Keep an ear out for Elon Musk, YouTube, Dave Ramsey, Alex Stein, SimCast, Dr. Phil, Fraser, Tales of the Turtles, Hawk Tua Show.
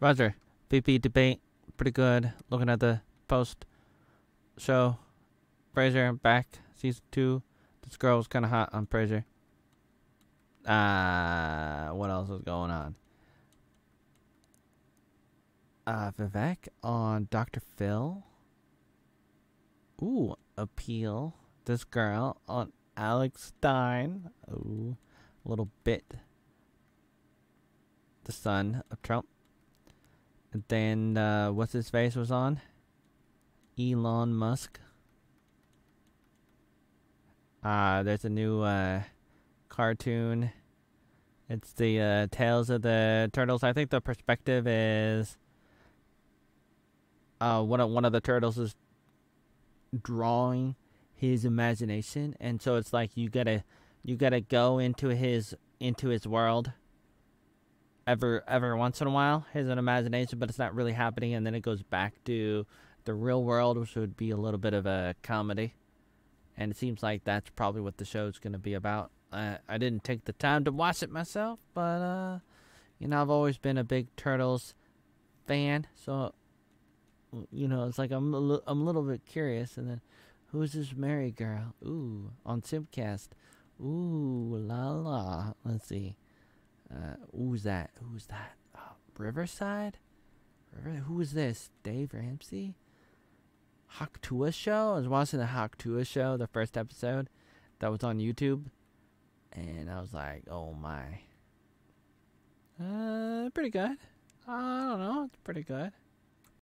Roger. BP debate, pretty good. Looking at the post show. Fraser back, season 2. This girl was kind of hot on Fraser. What else is going on? Vivek on Dr. Phil. Ooh, appeal. This girl on Alex Stein. Ooh, a little bit. The son of Trump. And then, what's his face was on? Elon Musk. There's a new, cartoon. It's the, Tales of the Turtles. I think the perspective is, one of the turtles is drawing his imagination, and so it's like you gotta go into his world every once in a while, his own imagination, but it's not really happening, and then it goes back to the real world, which would be a little bit of a comedy, and it seems like that's probably what the show's gonna be about. I didn't take the time to watch it myself, but you know, I've always been a big Turtles fan, so you know, it's like I'm a little bit curious. And then, who's this Mary girl? Ooh, on SimCast. Ooh, la la. Let's see. Who's that? Riverside? Who is this? Dave Ramsey? Hawk Tua Show? I was watching the Hawk Tua Show, the first episode. That was on YouTube. And I was like, oh my. Pretty good. I don't know. It's pretty good.